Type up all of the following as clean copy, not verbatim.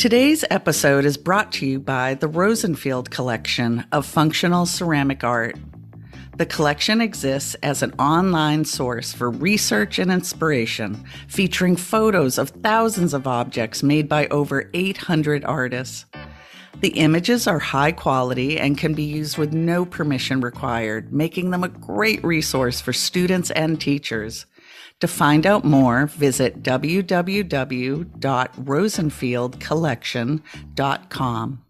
Today's episode is brought to you by the Rosenfield Collection of Functional Ceramic Art. The collection exists as an online source for research and inspiration, featuring photos of thousands of objects made by over 800 artists. The images are high quality and can be used with no permission required, making them a great resource for students and teachers. To find out more, visit www.rosenfieldcollection.com.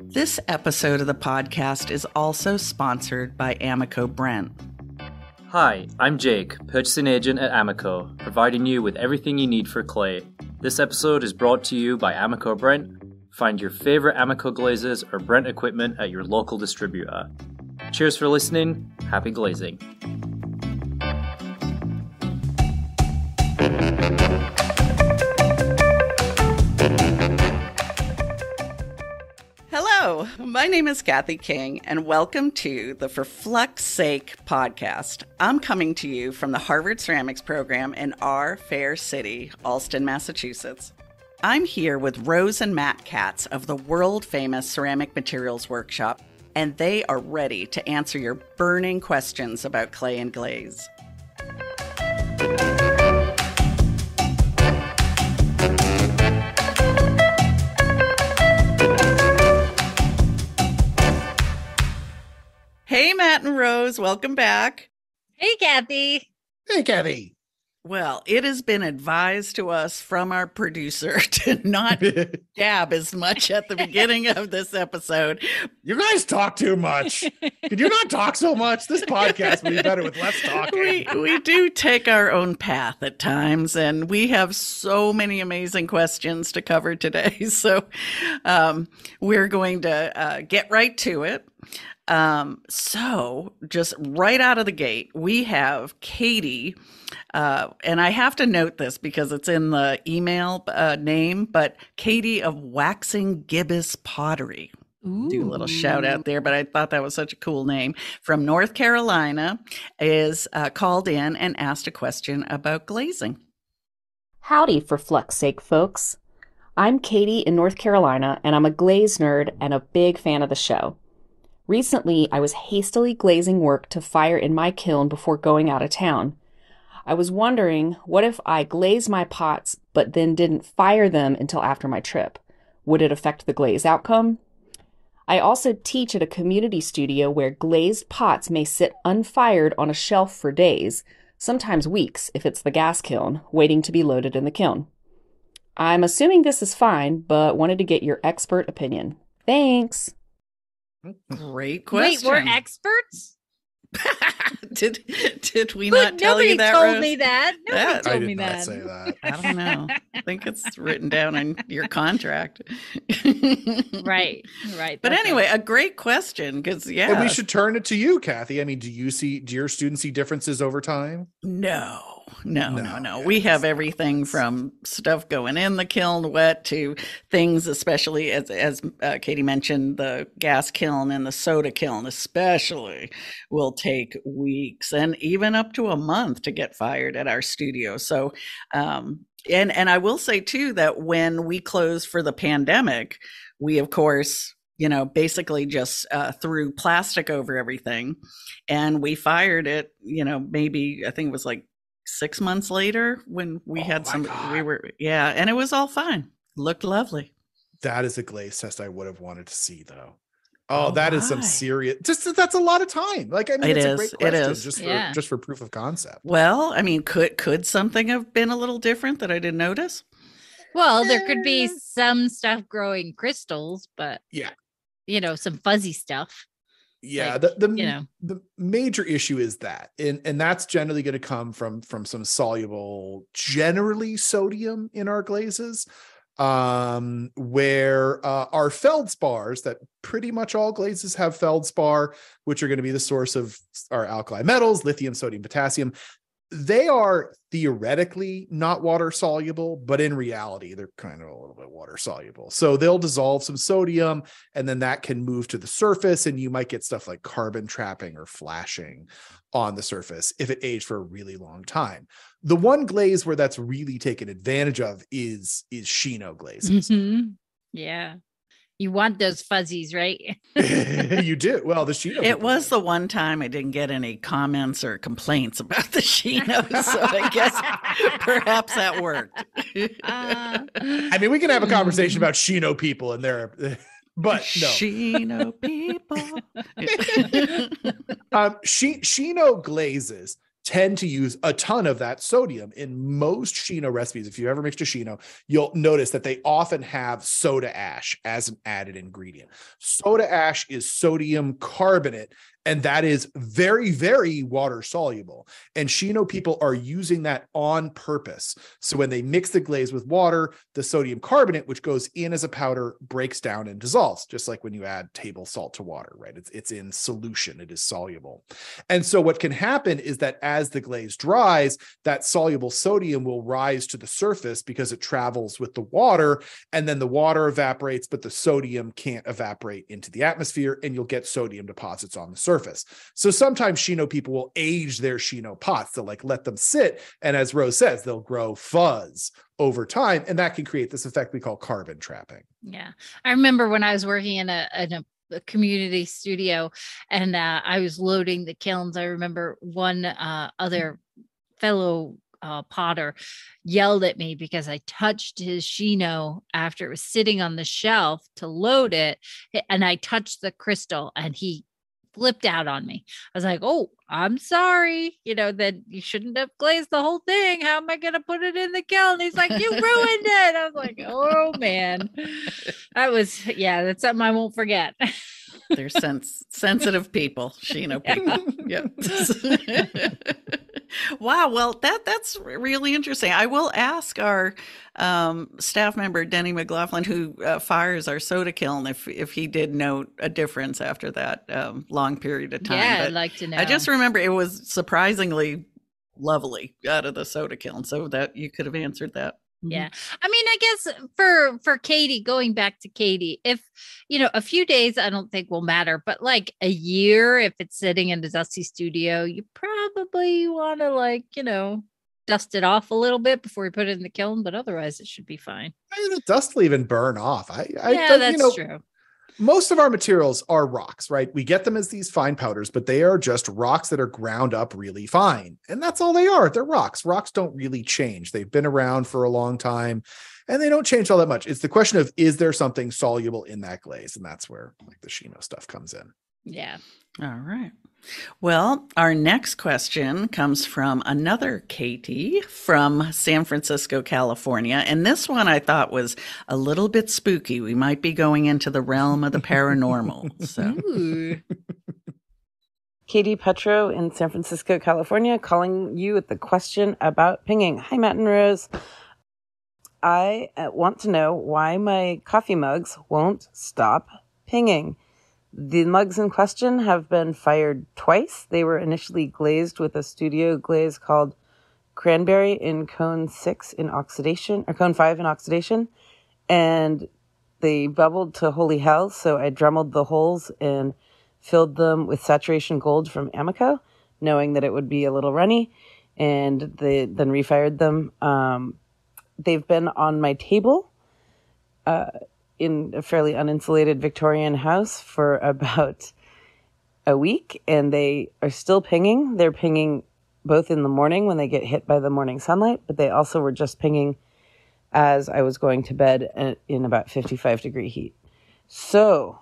This episode of the podcast is also sponsored by AMACO Brent. Hi, I'm Jake, purchasing agent at AMACO, providing you with everything you need for clay. This episode is brought to you by AMACO Brent. Find your favorite AMACO glazes or Brent equipment at your local distributor. Cheers for listening. Happy glazing. Hello, my name is Kathy King, and welcome to the For Flux Sake podcast. I'm coming to you from the Harvard Ceramics Program in our fair city, Alston, Massachusetts. I'm here with Rose and Matt Katz of the world-famous Ceramic Materials Workshop, and they are ready to answer your burning questions about clay and glaze. Hey, Matt and Rose, welcome back. Hey, Kathy. Hey, Kathy. Well, it has been advised to us from our producer to not dab as much at the beginning of this episode. You guys talk too much. Could you not talk so much? This podcast would be better with less talking. We do take our own path at times, and we have so many amazing questions to cover today. So we're going to get right to it. So just right out of the gate, we have Katie, and I have to note this because it's in the email name, but Katie of Waxing Gibbous Pottery. Ooh. Do a little shout out there, but I thought that was such a cool name. From North Carolina is called in and asked a question about glazing. Howdy for Flux Sake, folks. I'm Katie in North Carolina, and I'm a glaze nerd and a big fan of the show. Recently, I was hastily glazing work to fire in my kiln before going out of town. I was wondering, what if I glazed my pots but then didn't fire them until after my trip? Would it affect the glaze outcome? I also teach at a community studio where glazed pots may sit unfired on a shelf for days, sometimes weeks if it's the gas kiln, waiting to be loaded in the kiln. I'm assuming this is fine, but wanted to get your expert opinion. Thanks! Great question. Wait, we're experts? Did we but not tell you that? Nobody told me that. Nobody told me that. I did not say that. I don't know. I think it's written down in your contract. Right. But anyway, a great question because and we should turn it to you, Kathy. I mean, do your students see differences over time? No. We have everything from stuff going in the kiln wet to things, especially as Katie mentioned, the gas kiln and the soda kiln especially will take weeks and even up to a month to get fired at our studio. So, and I will say too, that when we closed for the pandemic, we of course, basically just threw plastic over everything and we fired it, maybe I think it was like 6 months later when we had some, and it was all fine. Looked lovely. That is a glaze test I would have wanted to see though. Oh, that is some serious, that's a lot of time. Like, I mean, it's a great question just for proof of concept. Well, I mean, could something have been a little different that I didn't notice? Well, there could be some stuff growing crystals, but some fuzzy stuff. Yeah, like, the major issue is that, and that's generally going to come from some soluble, generally sodium in our glazes, where our feldspars that pretty much all glazes have feldspar, which are going to be the source of our alkali metals, lithium, sodium, potassium. They are theoretically not water soluble, but in reality, they're kind of a little bit water soluble. So they'll dissolve some sodium, and then that can move to the surface, and you might get stuff like carbon trapping or flashing on the surface if it aged for a really long time. The one glaze where that's really taken advantage of is Shino glazes. Mm-hmm. Yeah. You want those fuzzies, right? You do. Well, the Shino. It was the one time I didn't get any comments or complaints about the Shino, so I guess perhaps that worked. I mean, we can have a conversation about Shino people and their... But no. Shino people. Shino glazes tend to use a ton of that sodium in most Shino recipes. If you ever mixed a Shino, you'll notice that they often have soda ash as an added ingredient. Soda ash is sodium carbonate, and that is very, very water soluble. And Shino people are using that on purpose. So when they mix the glaze with water, the sodium carbonate, which goes in as a powder, breaks down and dissolves, just like when you add table salt to water, right? It's in solution, it is soluble. And so what can happen is that as the glaze dries, that soluble sodium will rise to the surface because it travels with the water, and then the water evaporates, but the sodium can't evaporate into the atmosphere, and you'll get sodium deposits on the surface. So sometimes Shino people will age their Shino pots. They'll like let them sit. And as Rose says, they'll grow fuzz over time. And that can create this effect we call carbon trapping. Yeah. I remember when I was working in a community studio, and I was loading the kilns. I remember one other fellow potter yelled at me because I touched his Shino after it was sitting on the shelf to load it. And I touched the crystal, and he flipped out on me. I was like, oh, I'm sorry. You know, that you shouldn't have glazed the whole thing. How am I going to put it in the kiln? And he's like, you ruined it. I was like, oh man, that was, yeah, that's something I won't forget. They're sensitive people, Shino people. Yeah. Wow. Well, that's really interesting. I will ask our staff member, Denny McLaughlin, who fires our soda kiln, if he did note a difference after that long period of time. Yeah, but I'd like to know. I just remember it was surprisingly lovely out of the soda kiln, so that you could have answered that. Yeah. I mean, I guess for Katie, going back to Katie, if, you know, a few days, I don't think will matter, but like a year, if it's sitting in the dusty studio, you probably want to like, you know, dust it off a little bit before you put it in the kiln, but otherwise it should be fine. The dust will even burn off. That's true. Most of our materials are rocks, right? We get them as these fine powders, but they are just rocks that are ground up really fine. And that's all they are. They're rocks. Rocks don't really change. They've been around for a long time, and they don't change all that much. It's the question of, is there something soluble in that glaze? And that's where like the Shino stuff comes in. Yeah. All right. Well, our next question comes from another Katie from San Francisco, California. And this one I thought was a little bit spooky. We might be going into the realm of the paranormal. So. Katie Petro in San Francisco, California, calling you with the question about pinging. Hi, Matt and Rose. I want to know why my coffee mugs won't stop pinging. The mugs in question have been fired twice. They were initially glazed with a studio glaze called Cranberry in cone 5 in oxidation, and they bubbled to holy hell, so I dremeled the holes and filled them with saturation gold from AMACO, knowing that it would be a little runny, and they then refired them. They've been on my table, in a fairly uninsulated Victorian house for about a week, and they are still pinging. They're pinging both in the morning when they get hit by the morning sunlight, but they also were just pinging as I was going to bed in about 55 degree heat. So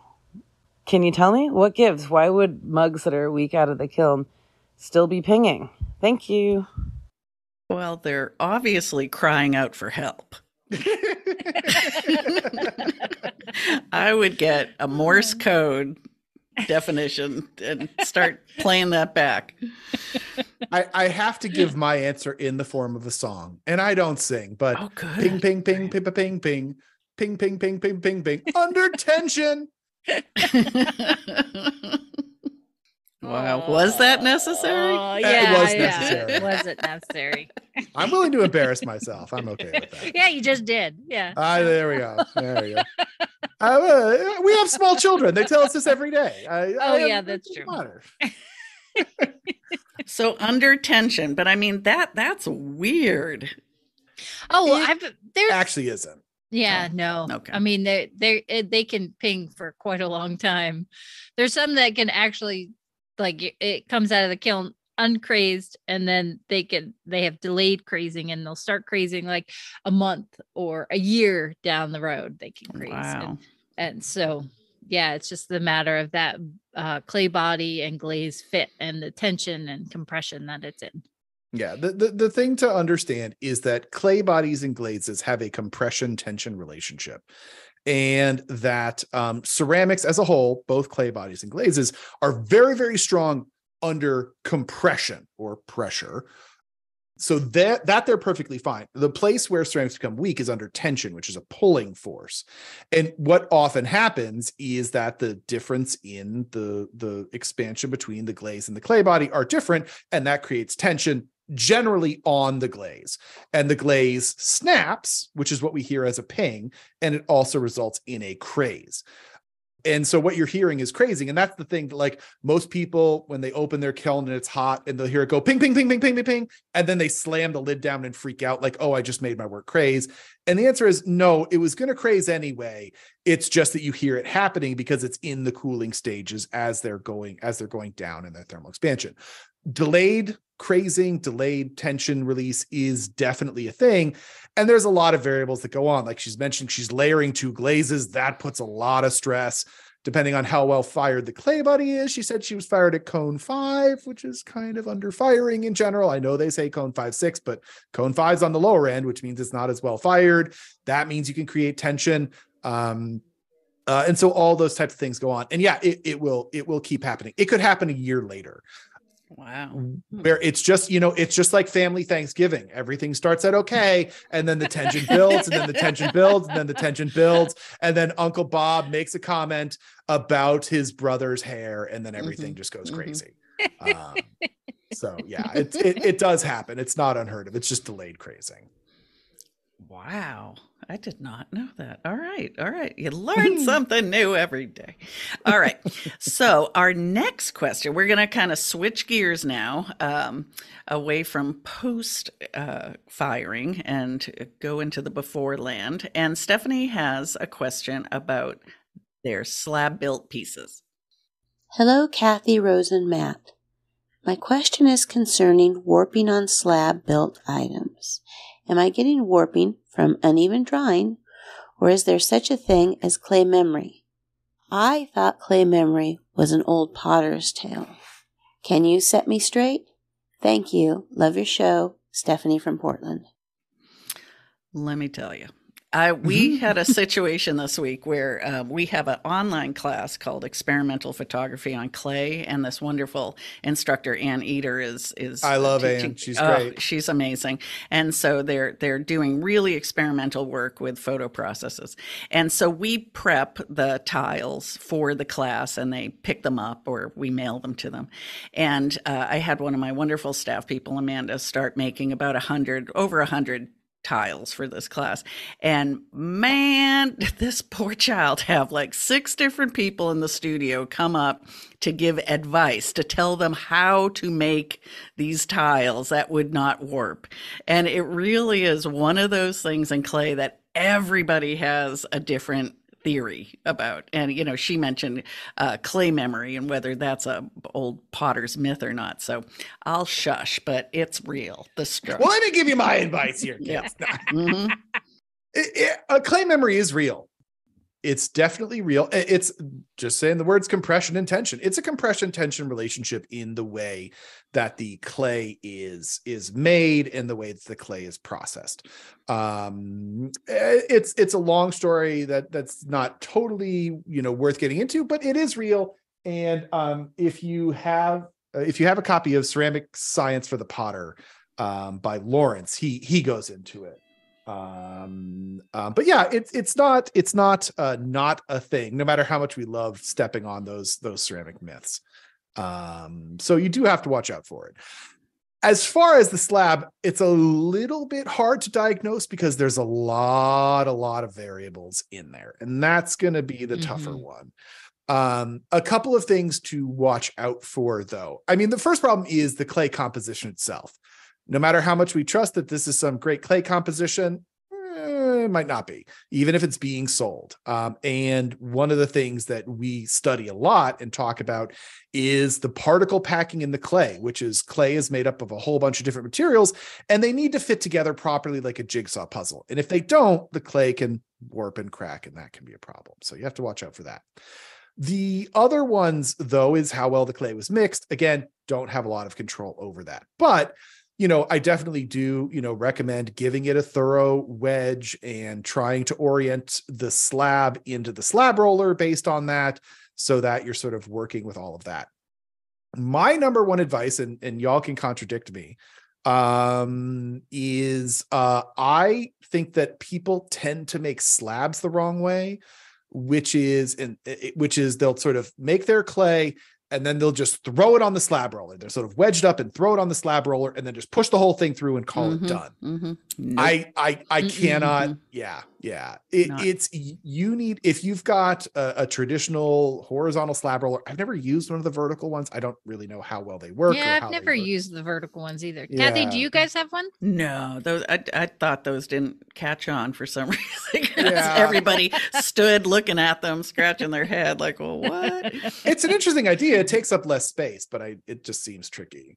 can you tell me what gives? Why would mugs that are a week out of the kiln still be pinging? Thank you. Well, they're obviously crying out for help. I would get a Morse code definition and start playing that back. I have to give my answer in the form of a song, and I don't sing, but ping, ping, ping, ping, ping, ping, ping, ping, ping, ping, ping, ping, under tension. Wow. Was that necessary? Yeah, it was necessary. Yeah. Was it necessary? I'm willing to embarrass myself. I'm okay with that. Yeah, you just did. Yeah. There we go. There we go. We have small children. They tell us this every day. Yeah, that's true. So under tension, but I mean, that's weird. Oh, well, there actually isn't. Yeah, no. Okay. I mean, they can ping for quite a long time. There's some that can actually, like, it comes out of the kiln uncrazed, and then they have delayed crazing, and they'll start crazing like a month or a year down the road. They can craze. Wow. And so, yeah, it's just the matter of that clay body and glaze fit and the tension and compression that it's in. Yeah, the thing to understand is that clay bodies and glazes have a compression-tension relationship, and that ceramics as a whole, both clay bodies and glazes, are very, very strong under compression or pressure. So that they're perfectly fine. The place where ceramics become weak is under tension, which is a pulling force. And what often happens is that the difference in the expansion between the glaze and the clay body are different, and that creates tension generally on the glaze, and the glaze snaps, which is what we hear as a ping, and it also results in a craze. And so what you're hearing is crazing. And that's the thing that, like, most people, when they open their kiln and it's hot and they'll hear it go ping, ping, ping, ping, ping, ping, ping. And then they slam the lid down and freak out like, oh, I just made my work craze. And the answer is no, it was going to craze anyway. It's just that you hear it happening because it's in the cooling stages as they're going down in their thermal expansion. Delayed crazing, delayed tension release is definitely a thing. And there's a lot of variables that go on. Like she's mentioned, she's layering two glazes. That puts a lot of stress, depending on how well fired the clay body is. She said she was fired at cone 5, which is kind of under firing in general. I know they say cone 5, 6, but cone 5 is on the lower end, which means it's not as well fired. That means you can create tension. And so all those types of things go on. And yeah, it will keep happening. It could happen a year later. Wow. Where it's just, it's just like family Thanksgiving. Everything starts out okay, and then the tension builds, and then the tension builds, and then the tension builds, and then Uncle Bob makes a comment about his brother's hair, and then everything just goes crazy. So yeah, it does happen. It's not unheard of. It's just delayed crazing. Wow. I did not know that. All right. You learn something new every day. All right. So our next question, we're going to kind of switch gears now away from post-firing and go into the before land. And Stephanie has a question about their slab-built pieces. Hello, Kathy, Rose, and Matt. My question is concerning warping on slab-built items. Am I getting warping from uneven drying, or is there such a thing as clay memory? I thought clay memory was an old potter's tale. Can you set me straight? Thank you. Love your show. Stephanie from Portland. Let me tell you. We had a situation this week where we have an online class called Experimental Photography on Clay, and this wonderful instructor, Ann Eder, is I love teaching. Ann. She's great. She's amazing. And so they're doing really experimental work with photo processes. And so we prep the tiles for the class, and they pick them up or we mail them to them. And I had one of my wonderful staff people, Amanda, start making about 100 tiles for this class. And man, did this poor child have like 6 different people in the studio come up to give advice, to tell them how to make these tiles that would not warp. And it really is one of those things in clay that everybody has a different theory about. And, she mentioned clay memory and whether that's a old potter's myth or not. So I'll shush, but it's real. The struggle. Well, let me give you my advice here. Yes. Clay memory is real. It's definitely real. It's just saying the words compression and tension. It's a compression tension relationship in the way that the clay is made and the way that the clay is processed. It's a long story that's not totally, worth getting into, but it is real. And if you have a copy of Ceramic Science for the Potter by Lawrence, he goes into it. But yeah, it's not a thing, no matter how much we love stepping on those ceramic myths. So you do have to watch out for it. As far as the slab, it's a little bit hard to diagnose because there's a lot of variables in there, and that's going to be the tougher one. A couple of things to watch out for, though. I mean, the first problem is the clay composition itself. No matter how much we trust that this is some great clay composition, it might not be, even if it's being sold. And one of the things that we study a lot and talk about is the particle packing in the clay, which is clay is made up of a whole bunch of different materials, and they need to fit together properly like a jigsaw puzzle. And if they don't, the clay can warp and crack, and that can be a problem. So you have to watch out for that. The other ones, though, is how well the clay was mixed. Again, don't have a lot of control over that. But you know, I definitely do, you know, recommend giving it a thorough wedge and trying to orient the slab into the slab roller based on that, so that you're sort of working with all of that. My number one advice, and y'all can contradict me, is I think that people tend to make slabs the wrong way, which is they'll sort of make their clay, and then they'll just throw it on the slab roller. They're sort of wedged up and throw it on the slab roller, and then just push the whole thing through and call it done. Nope. I cannot. Yeah. You need, if you've got a traditional horizontal slab roller, I've never used one of the vertical ones. I don't really know how well they work. Yeah, I've never used the vertical ones either. Yeah. Kathy, do you guys have one? No, those I thought those didn't catch on for some reason. Yeah. Everybody stood looking at them, scratching their head like, well, what? It's an interesting idea. It takes up less space, but it just seems tricky.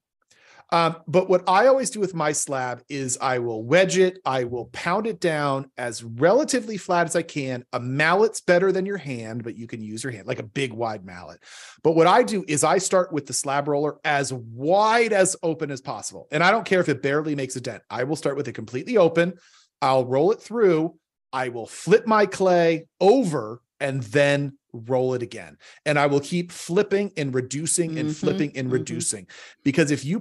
But what I always do with my slab is I will wedge it. I will pound it down as relatively flat as I can. A mallet's better than your hand, but you can use your hand, like a big wide mallet. But what I do is I start with the slab roller as wide as open as possible. And I don't care if it barely makes a dent. I will start with it completely open. I'll roll it through. I will flip my clay over and then roll it again. And I will keep flipping and reducing and flipping and reducing, because if you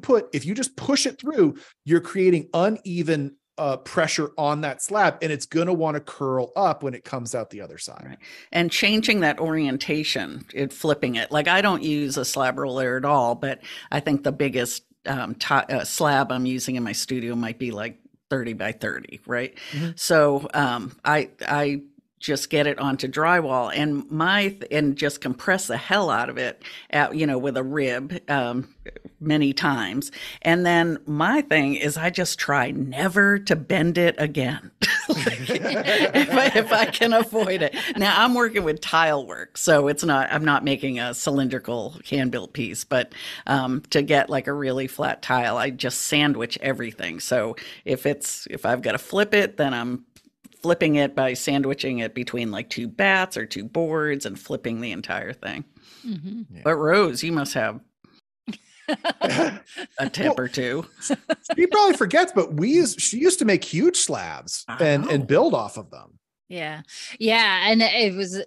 just push it through, you're creating uneven pressure on that slab, and it's going to want to curl up when it comes out the other side. Right. And changing that orientation, flipping it. Like, I don't use a slab roller at all, but I think the biggest slab I'm using in my studio might be like 30 by 30. Right. Mm-hmm. So I just get it onto drywall and just compress the hell out of it with a rib many times. And then my thing is I just try never to bend it again. if I can avoid it. Now I'm working with tile work, so I'm not making a cylindrical hand-built piece, but to get like a really flat tile, I just sandwich everything. So if I've got to flip it, then I'm flipping it by sandwiching it between like two bats or two boards and flipping the entire thing. Mm-hmm. Yeah. But Rose, you must have a tip or two. She probably forgets, but she used to make huge slabs and build off of them. Yeah. And it was,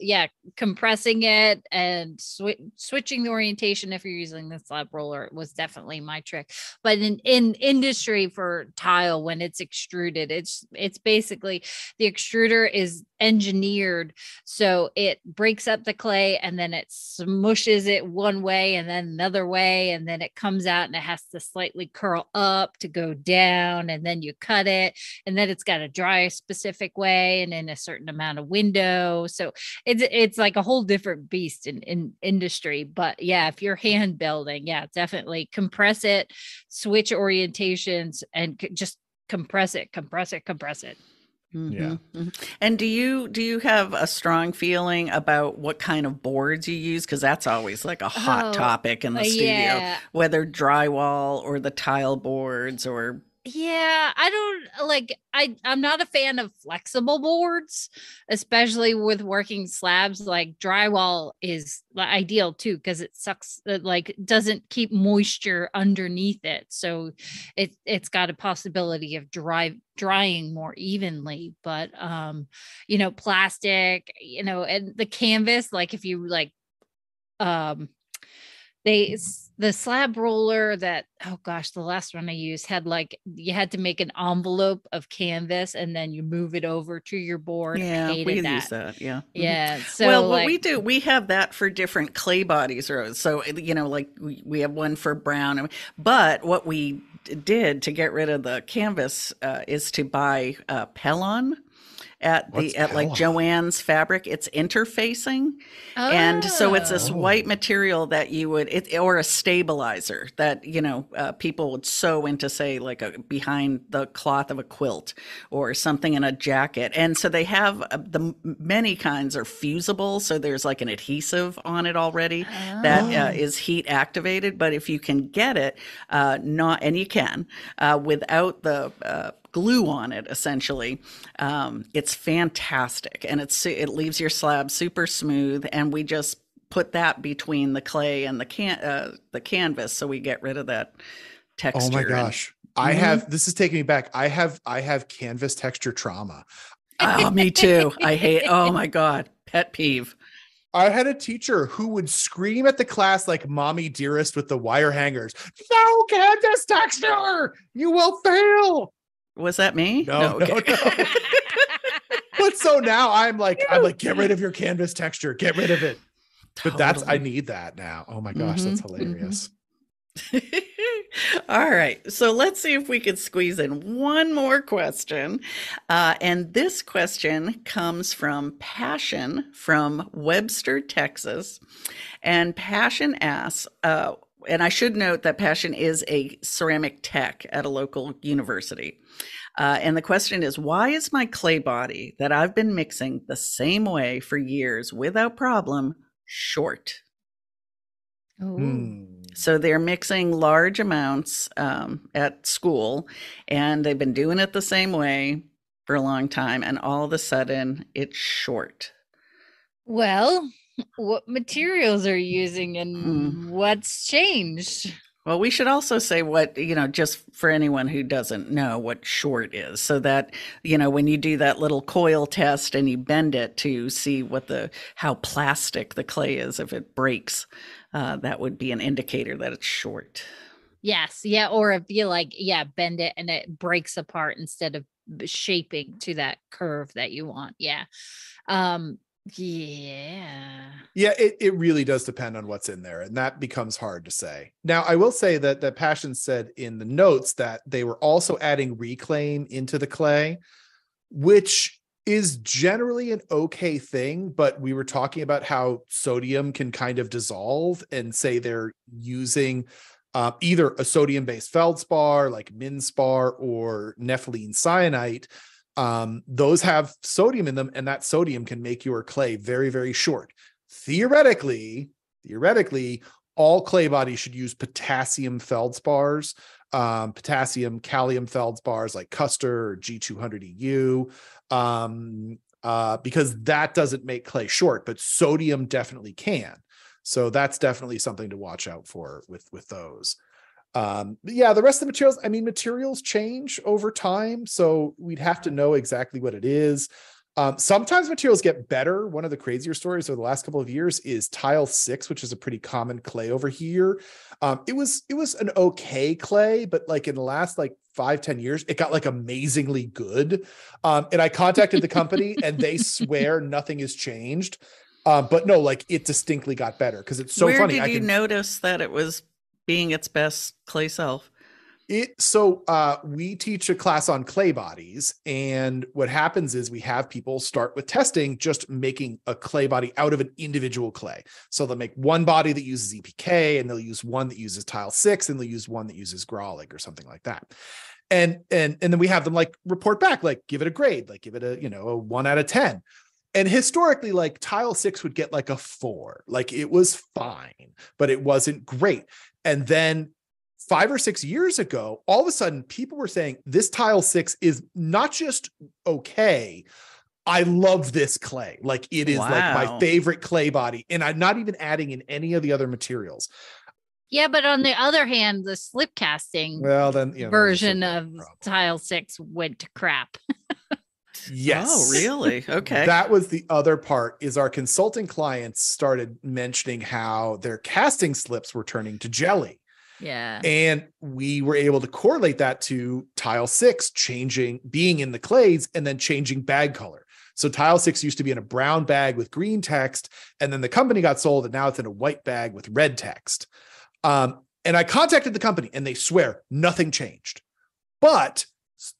compressing it and switching the orientation. If you're using the slab roller, was definitely my trick. But in industry for tile, when it's extruded, it's basically the extruder is engineered so it breaks up the clay and then it smushes it one way and then another way, and then it comes out and it has to slightly curl up to go down, and then you cut it, and then it's got to dry a specific way and in a certain amount of window. So it's like a whole different beast in industry. But if you're hand building, definitely compress it, switch orientations, and just compress it. Mm-hmm. Yeah. Mm-hmm. And do you have a strong feeling about what kind of boards you use? Because that's always like a hot topic in the studio, whether drywall or the tile boards or. Yeah, I don't like, I'm not a fan of flexible boards, especially with working slabs. Like drywall is ideal too, because it sucks, like doesn't keep moisture underneath it. So it's got a possibility of drying more evenly, but, plastic, and the canvas, like if you the slab roller that, oh gosh, the last one I used had like, you had to make an envelope of canvas and then you move it over to your board. Yeah, we use that. Yeah. Yeah. So well, like, what we do, we have that for different clay bodies, Rose. So, you know, like we have one for brown, but what we did to get rid of the canvas is to buy Pellon. At like Joann's Fabric, it's interfacing, and so it's this white material that you would, or a stabilizer that people would sew into, say, like behind the cloth of a quilt or something in a jacket. And so they have the many kinds are fusible, so there's like an adhesive on it already that is heat activated. But if you can get it, without the glue on it, essentially, it's fantastic, and it leaves your slab super smooth. And we just put that between the clay and the canvas, so we get rid of that texture. Oh my gosh, I have, this is taking me back. I have canvas texture trauma. Oh, me too. I hate. Oh my god, pet peeve. I had a teacher who would scream at the class like Mommy Dearest with the wire hangers. No canvas texture, you will fail. Was that me? No. But so now I'm like, get rid of your canvas texture, get rid of it. Totally. But I need that now. Oh my gosh, that's hilarious. All right. So let's see if we could squeeze in one more question. And this question comes from Passion from Webster, Texas. And Passion asks, and I should note that Passion is a ceramic tech at a local university. And the question is, why is my clay body that I've been mixing the same way for years without problem short? So they're mixing large amounts at school, and they've been doing it the same way for a long time. And all of a sudden it's short. Well, what materials are you using and what's changed? Well, we should also say what, just for anyone who doesn't know what short is, so that, when you do that little coil test and you bend it to see how plastic the clay is, if it breaks, that would be an indicator that it's short. Yes. Yeah. Or if you bend it and it breaks apart instead of shaping to that curve that you want. Yeah. Yeah, it really does depend on what's in there, and that becomes hard to say. Now, I will say that Passion said in the notes that they were also adding reclaim into the clay, which is generally an okay thing, but we were talking about how sodium can kind of dissolve, and say they're using either a sodium-based feldspar like Minspar or nepheline syenite. Those have sodium in them, and that sodium can make your clay very, very short. Theoretically, all clay bodies should use potassium feldspars, potassium calcium feldspars like Custer or G200EU, because that doesn't make clay short, but sodium definitely can. So that's definitely something to watch out for with those. The rest of the materials, materials change over time, so we'd have to know exactly what it is. Sometimes materials get better. One of the crazier stories over the last couple of years is tile 6, which is a pretty common clay over here. It was an okay clay, but like in the last 5-10 years, it got like amazingly good. And I contacted the company and they swear nothing has changed. But no, it distinctly got better, because it's so funny. Where did you notice that it was being its best clay self? We teach a class on clay bodies, and what happens is we have people start with testing just making a clay body out of an individual clay. So they'll make one body that uses EPK, and they'll use one that uses tile 6, and they'll use one that uses Grawlick or something like that. And then we have them report back, give it a grade, give it a, a 1 out of 10. And historically, tile 6 would get a 4, it was fine, but it wasn't great. And then 5 or 6 years ago, all of a sudden people were saying this tile 6 is not just okay, I love this clay. It is my favorite clay body, and I'm not even adding in any of the other materials. Yeah, but on the other hand, the slip casting version of tile 6 went to crap. Yes. Oh, really? Okay. That was the other part, is our consulting clients started mentioning how their casting slips were turning to jelly. Yeah. And we were able to correlate that to tile six changing, being in the clays and then changing bag color. So tile six used to be in a brown bag with green text, and then the company got sold, and now it's in a white bag with red text. And I contacted the company and they swear nothing changed, but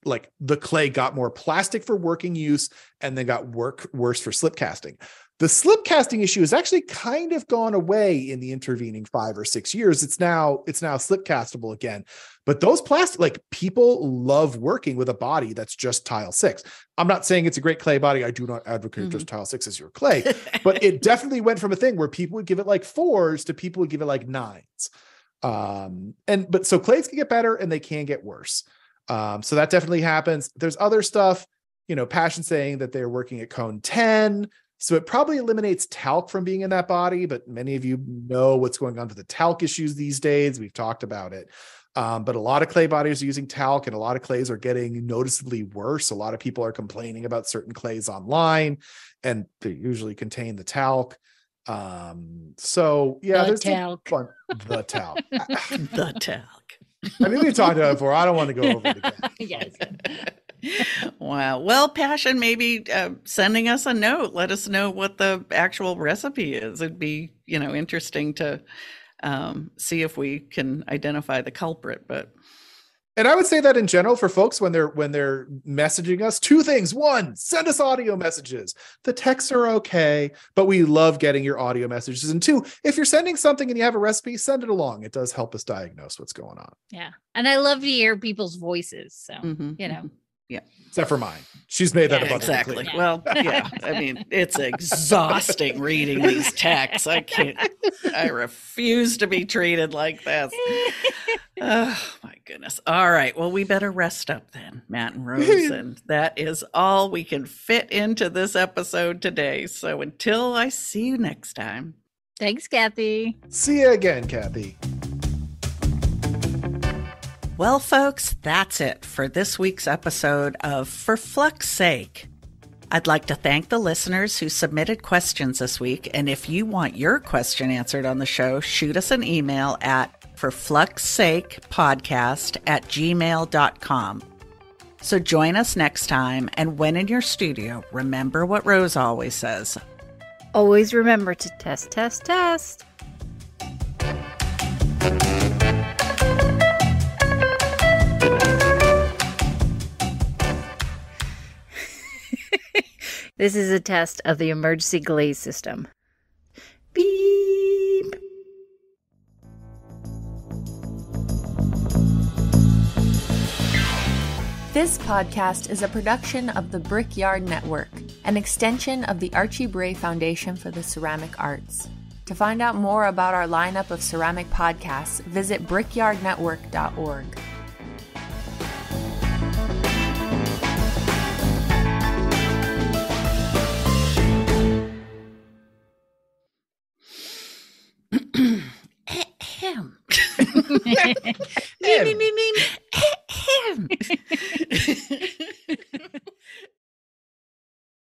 like the clay got more plastic for working use and then got worse for slip casting. The slip casting issue has actually kind of gone away in the intervening 5 or 6 years. It's now slip castable again, but those plastic, like, people love working with a body that's just tile six. I'm not saying it's a great clay body. I do not advocate just tile six as your clay, but it definitely went from a thing where people would give it like fours to people would give it like nines. But so clays can get better and they can get worse. So that definitely happens. There's other stuff, you know, Passion saying that they're working at cone 10. So it probably eliminates talc from being in that body, but many of you know what's going on with the talc issues these days. We've talked about it. But a lot of clay bodies are using talc, and a lot of clays are getting noticeably worse. A lot of people are complaining about certain clays online, and they usually contain the talc. So yeah, there's talc. The talc. The talc. I mean, we've talked about it before. I don't want to go over it again. Yes. Wow. Well, Passion, maybe sending us a note. Let us know what the actual recipe is. It'd be, you know, interesting to see if we can identify the culprit. But, and I would say that in general for folks when they're messaging us, two things. One, send us audio messages. The texts are okay, but we love getting your audio messages. And two, if you're sending something and you have a recipe, send it along. It does help us diagnose what's going on. Yeah. And I love to hear people's voices. So, you know. Yeah. Except for mine. She's made that abundantly clear. Yeah. Well, yeah. I mean, it's exhausting reading these texts. I refuse to be treated like this. Oh, my goodness. All right. Well, we better rest up then, Matt and Rose. And that is all we can fit into this episode today. So until I see you next time. Thanks, Kathy. See you again, Kathy. Well, folks, that's it for this week's episode of For Flux Sake. I'd like to thank the listeners who submitted questions this week. And if you want your question answered on the show, shoot us an email at forfluxsakepodcast@gmail.com. So join us next time. And when in your studio, remember what Rose always says. Always remember to test, test, test. This is a test of the emergency glaze system. Beep. This podcast is a production of the Brickyard Network, an extension of the Archie Bray Foundation for the Ceramic Arts. To find out more about our lineup of ceramic podcasts, visit brickyardnetwork.org. Him.